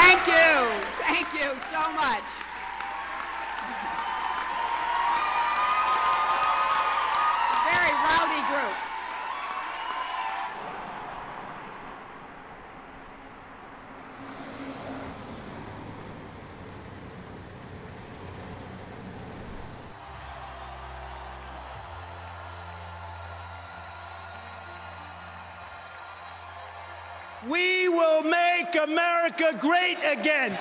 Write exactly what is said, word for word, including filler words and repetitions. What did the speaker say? Thank you. Thank you so much. A very rowdy group. We will make America great again.